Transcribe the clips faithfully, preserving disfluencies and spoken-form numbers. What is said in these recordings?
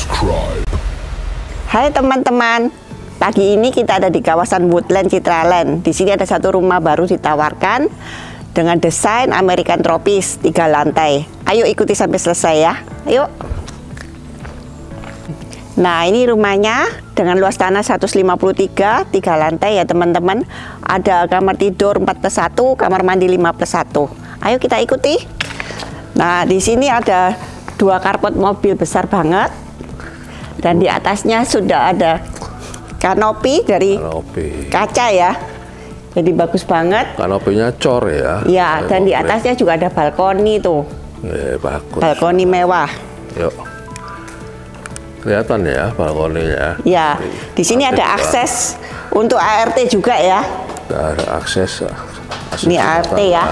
Subscribe. Hai teman-teman, pagi ini kita ada di kawasan Woodland Citraland. Di sini ada satu rumah baru ditawarkan dengan desain American Tropis tiga lantai. Ayo ikuti sampai selesai ya. Ayo. Nah, ini rumahnya dengan luas tanah seratus lima puluh tiga, tiga lantai ya teman-teman. Ada kamar tidur empat plus satu, kamar mandi lima plus satu. Ayo kita ikuti. Nah, di sini ada dua karpet mobil besar banget. Dan di atasnya sudah ada kanopi dari kanopi. Kaca ya, jadi bagus banget. Kanopinya cor ya. Ya, dan di atasnya juga ada balkoni tuh. Eh, bagus. Balkoni mewah. Yuk, kelihatan ya balkoninya. Ya, di sini ada juga akses untuk A R T juga ya. Ada akses. akses Ini A R T ya.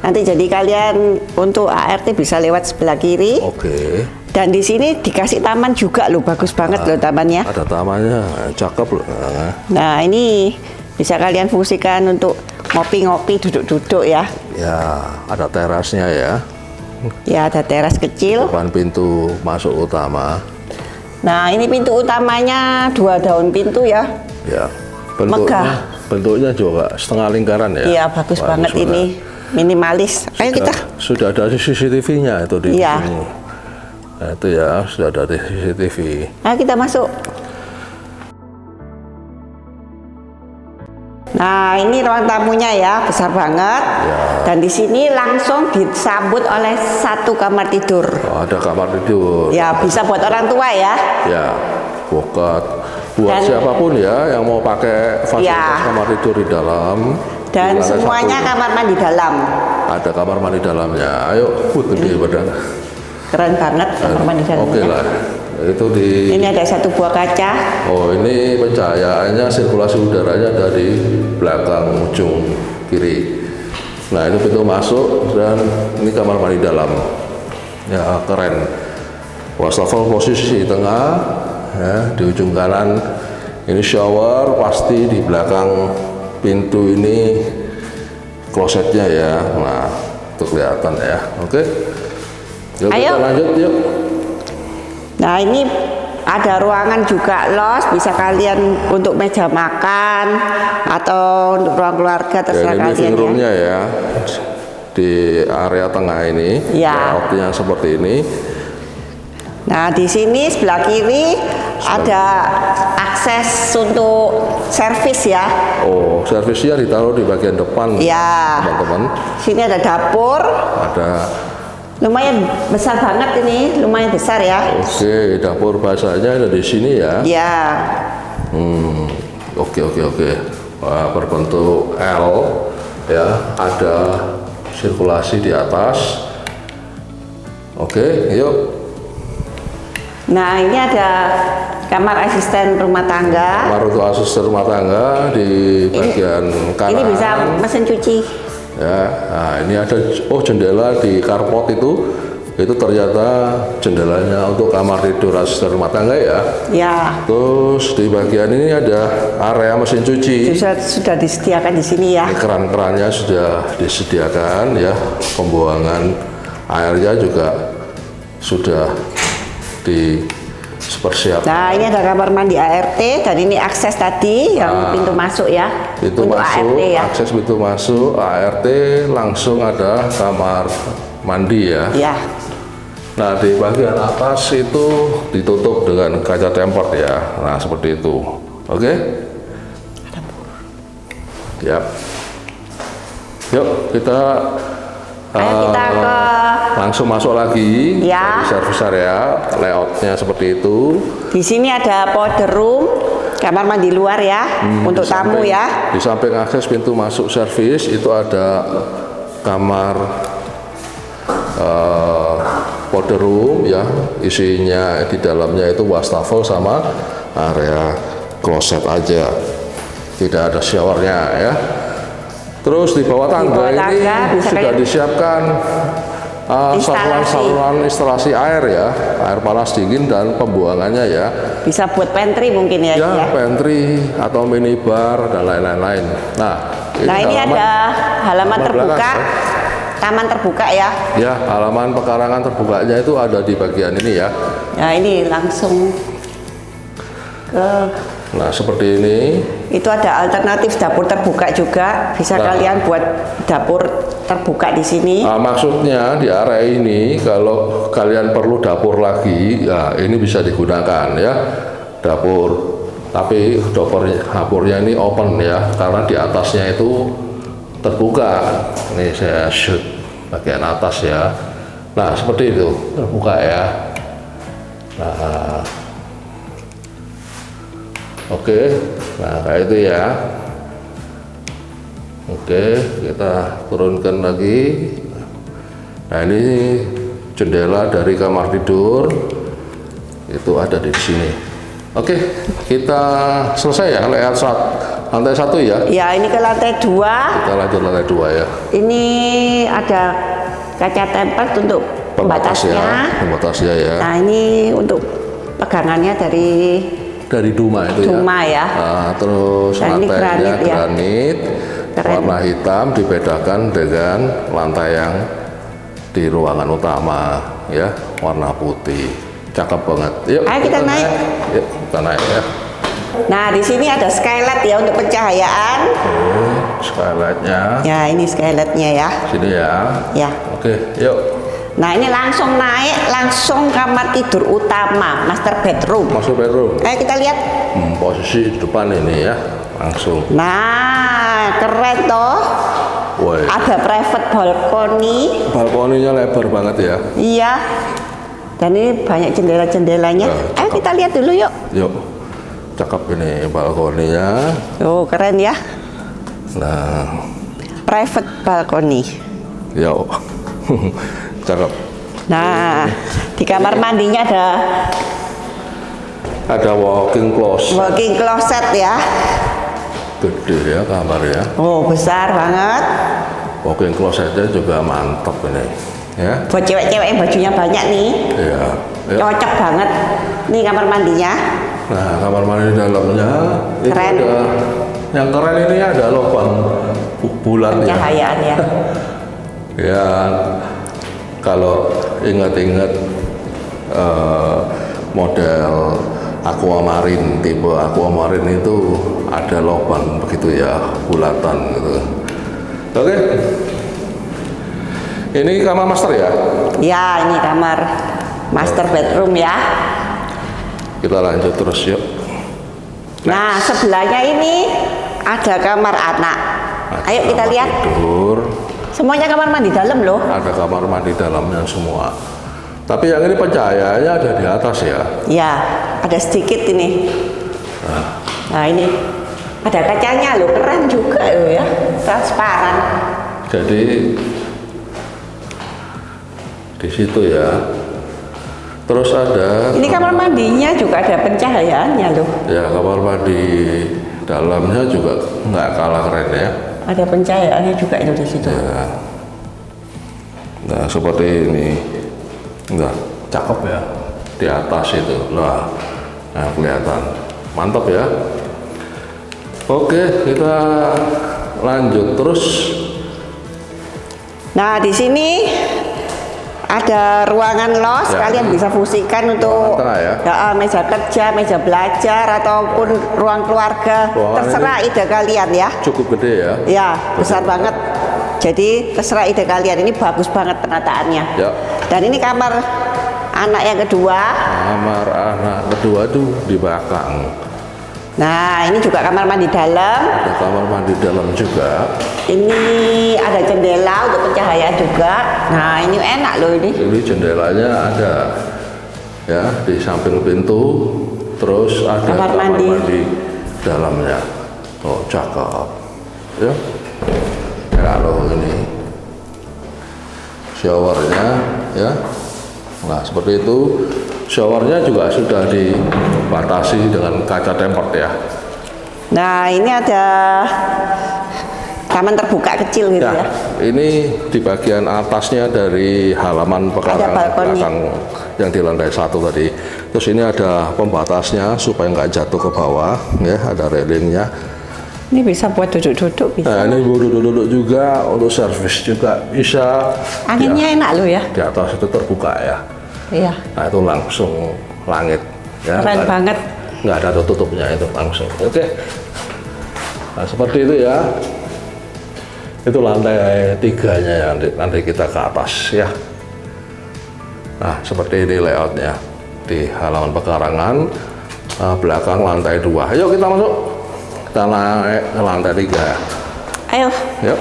Nanti jadi kalian untuk A R T bisa lewat sebelah kiri. Oke. Okay. Dan di sini dikasih taman juga loh, bagus banget nah, loh tamannya. Ada tamannya, cakep loh. Nah ini bisa kalian fungsikan untuk ngopi-ngopi, duduk-duduk ya. Ya, ada terasnya ya. Ya, ada teras kecil. Depan pintu masuk utama. Nah ini pintu utamanya dua daun pintu ya. Ya. Bentuknya, megah. Bentuknya juga setengah lingkaran ya. Iya, bagus, bagus banget benar. Ini minimalis. Sudah, ayo kita. Sudah ada C C T V-nya itu di ya. Sini. Nah, itu ya, sudah ada di C C T V. Ayo kita masuk. Nah, ini ruang tamunya ya, besar banget. Ya. Dan di sini langsung disambut oleh satu kamar tidur. Oh, ada kamar tidur. Ya, bisa buat orang tua ya. Ya, buat buat dan, siapapun ya yang mau pakai fasilitas ya. Kamar tidur di dalam. Dan di semuanya satu. Kamar mandi dalam. Ada kamar mandi dalamnya. Ayo, put gede badan. Keren banget kamar mandi dalamnya. Oke lah, itu di. Ini ada satu buah kaca. Oh, ini pencahayaannya, sirkulasi udaranya dari belakang ujung kiri. Nah, itu pintu masuk dan ini kamar mandi dalam. Ya, keren. Wastafel posisi di tengah, ya, di ujung kanan. Ini shower, pasti di belakang pintu ini klosetnya ya. Nah, itu kelihatan ya. Oke. Yuk, ayo lanjut yuk. Nah ini ada ruangan juga los, bisa kalian untuk meja makan atau untuk ruang keluarga terserah ya, kalian. Living roomnya ya di area tengah ini. Ya. Layoutnya seperti ini. Nah di sini sebelah kiri sebelah. Ada akses untuk servis ya. Oh, servisnya ditaruh di bagian depan. Ya. Teman-teman. Sini ada dapur. Ada. Lumayan besar banget ini, lumayan besar ya. Oke, dapur bahasanya ada di sini ya. Ya. Hmm, oke oke oke. Wah, berbentuk L ya, ada sirkulasi di atas. Oke, yuk. Nah, ini ada kamar asisten rumah tangga. Kamar untuk asisten rumah tangga di bagian ini, kanan. Ini bisa mesin cuci. Ya, nah ini ada oh jendela di karpot itu, itu ternyata jendelanya untuk kamar tidur asisten rumah tangga ya. Ya. Terus di bagian ini ada area mesin cuci. Sudah sudah disediakan di sini ya. Keran-kerannya sudah disediakan ya, pembuangan airnya juga sudah di persiapan. Nah ini ada kamar mandi A R T dan ini akses tadi yang nah, pintu masuk ya. Pintu untuk masuk, A R T ya. Akses pintu masuk A R T langsung ada kamar mandi ya. Ya. Nah di bagian atas itu ditutup dengan kaca tempered ya. Nah seperti itu. Oke? Okay? Yap. Yuk kita. Ayo kita ke langsung masuk lagi ya. Service area layoutnya seperti itu. Di sini ada powder room, kamar mandi luar ya, hmm, untuk samping, tamu ya. Di samping akses pintu masuk service itu ada kamar uh, powder room ya, isinya di dalamnya itu wastafel sama area kloset aja, tidak ada showernya ya. Terus di bawah tangga, di bawah tangga ini sudah disiapkan saluran-saluran uh, instalasi air ya, air panas dingin dan pembuangannya ya. Bisa buat pantry mungkin ya. Ya, ya. Pantry atau minibar dan lain-lain. Nah, ini, nah, ini halaman, ada halaman terbuka, belakang, ya. Taman terbuka ya. Ya, halaman pekarangan terbukanya itu ada di bagian ini ya. Nah ini langsung ke. Nah seperti ini. Itu ada alternatif dapur terbuka juga, bisa nah, kalian buat dapur terbuka di sini. Nah, maksudnya di area ini kalau kalian perlu dapur lagi, ya ini bisa digunakan ya dapur. Tapi dapurnya, dapurnya ini open ya, karena di atasnya itu terbuka. Ini saya shoot bagian atas ya. Nah seperti itu terbuka ya. Nah. Oke, nah kayak itu ya. Oke, kita turunkan lagi. Nah ini jendela dari kamar tidur itu ada di sini. Oke, kita selesai ya layout lantai satu ya. Ya ini ke lantai dua. Kita lanjut lantai dua ya. Ini ada kaca tempered untuk pembatasnya. Pembatasnya, pembatasnya ya. Nah ini untuk pegangannya dari. Dari Duma itu Duma ya, ya. Nah, terus dan lantainya granit, ya. granit warna hitam dibedakan dengan lantai yang di ruangan utama ya, warna putih, cakep banget. Yuk, ayo kita, kita naik. naik. Yuk, kita naik ya. Nah di sini ada skylight ya untuk pencahayaan. Oke, skylightnya. Ya ini skylightnya ya. Sini ya. Ya. Oke, yuk. Nah ini langsung naik, langsung kamar tidur utama, master bedroom. Master bedroom. Ayo kita lihat. Hmm, posisi depan ini ya, langsung. Nah keren toh. Woy. Ada private balkoni. Balkoninya lebar banget ya. Iya. Dan ini banyak jendela-jendelanya. Nah, ayo kita lihat dulu yuk. Yuk. Cakep ini balkoninya. Oh keren ya. Nah. Private balkoni. Yuk. Cakep. Nah, di kamar mandinya ada ada walking closet. Walking closet ya. Gede ya kamar ya. Oh, besar banget. Walking closetnya juga mantap ini. Ya. Buat cewek-cewek yang bajunya banyak nih. Iya. Ya. Cocok banget. Nih kamar mandinya. Nah, kamar mandi dalamnya. Keren. Itu ada, yang keren ini ada lubang bulan ya. Pencahayaan ya. Ya. Kalau ingat-ingat eh, model aquamarine, tipe aquamarine itu ada lubang begitu ya, bulatan gitu. Oke, ini kamar master ya? Ya, ini kamar master bedroom ya. Kita lanjut terus yuk. Next. Nah, sebelahnya ini ada kamar anak. Ada Ayo kamar kita lihat. Tidur. Semuanya kamar mandi dalam loh. Ada kamar mandi dalamnya semua. Tapi yang ini pencahayaannya ada di atas ya. Ya, ada sedikit ini. Nah, nah ini ada kacanya loh, keren juga loh ya, transparan. Jadi di situ ya. Terus ada. Ini kamar mandinya juga ada pencahayaannya loh. Ya, kamar mandi dalamnya juga nggak kalah keren ya. Ada pencahayaannya juga itu di situ. Ya. Nah seperti ini, nah cakep ya di atas itu, nah, nah kelihatan mantap ya. Oke kita lanjut terus. Nah di sini ada ruangan los, ya. Kalian bisa fungsikan untuk ya. Ya, meja kerja, meja belajar ataupun ya. Ruang keluarga. Ruangan terserah ide kalian ya. Cukup gede ya. Ya besar betul. Banget. Jadi terserah ide kalian, ini bagus banget penataannya. Ya. Dan ini kamar anak yang kedua. Kamar anak kedua tuh di belakang. Nah ini juga kamar mandi dalam. Ada kamar mandi dalam juga. Ini ada jendela untuk pencahayaan juga. Nah ini enak loh ini. Ini jendelanya ada ya di samping pintu. Terus ada kamar, kamar mandi. mandi dalamnya. Oh cakep. Ya. Ya loh ini showernya ya. Nah seperti itu. Showernya juga sudah dibatasi dengan kaca tempered ya. Nah ini ada taman terbuka kecil gitu ya. ya. Ini di bagian atasnya dari halaman belakang yang di lantai satu tadi. Terus ini ada pembatasnya supaya nggak jatuh ke bawah ya. Ada railingnya. Ini bisa buat duduk-duduk bisa. Nah, ini buat duduk-duduk juga, untuk servis juga bisa. Anginnya ya, enak loh ya. Di atas itu terbuka ya. Iya. Nah itu langsung langit. Ya, keren gak, banget. Nggak ada tutupnya itu langsung. Oke. Nah, seperti itu ya. Itu lantai tiganya ya, nanti, nanti kita ke atas ya. Nah seperti ini layoutnya di halaman pekarangan, uh, belakang lantai dua. Ayo kita masuk, kita naik ke lantai tiga. Ayo. Yuk.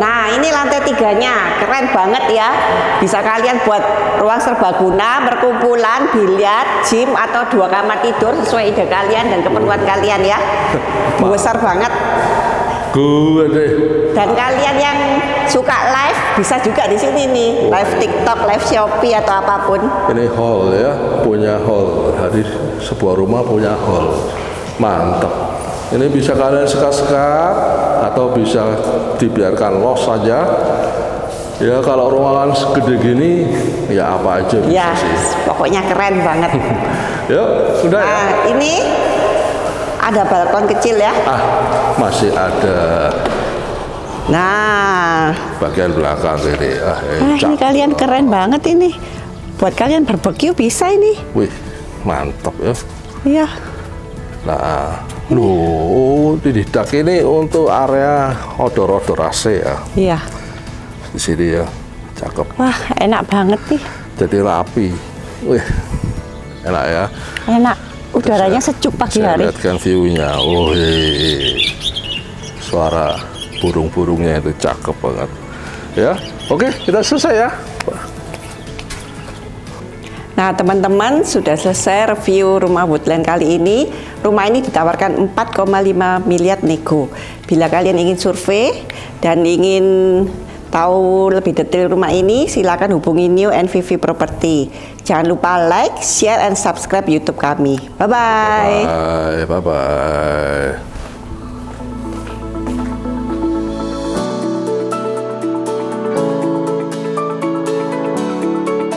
Nah ini lantai tiganya, keren banget ya. Bisa kalian buat ruang serbaguna, perkumpulan, biliar, gym atau dua kamar tidur sesuai ide kalian dan keperluan kalian ya. Besar banget. Good. Dan kalian yang suka live bisa juga di sini nih, live TikTok, live Shopee atau apapun. Ini hall ya, punya hall. Jadi sebuah rumah punya hall, mantap. Ini bisa kalian sekat-sekat atau bisa dibiarkan los saja. Ya kalau ruangan segede gini ya apa aja bisa ya, sih. Pokoknya keren banget. Yuk, sudah. Nah, ya. Ini ada balkon kecil ya. Ah, masih ada. Nah, bagian belakang ini. Ah, ah ini kalian keren banget ini. Buat kalian barbeque bisa ini. Wih, mantap ya. Iya. Nah, loh, di dak ini untuk area odor-odor A C ya. Iya. Di sini ya, cakep. Wah, enak banget nih. Jadi rapi. Wih, enak ya. Enak. Udaranya sejuk pagi hari. Saya lihatkan view-nya. Oh, suara burung-burungnya itu cakep banget. Ya, oke, kita selesai ya. Nah, teman-teman sudah selesai review rumah Woodland kali ini. Rumah ini ditawarkan empat koma lima miliar nego. Bila kalian ingin survei dan ingin tahu lebih detail rumah ini, silakan hubungi New N V V Property. Jangan lupa like, share, and subscribe YouTube kami. Bye-bye. Bye-bye.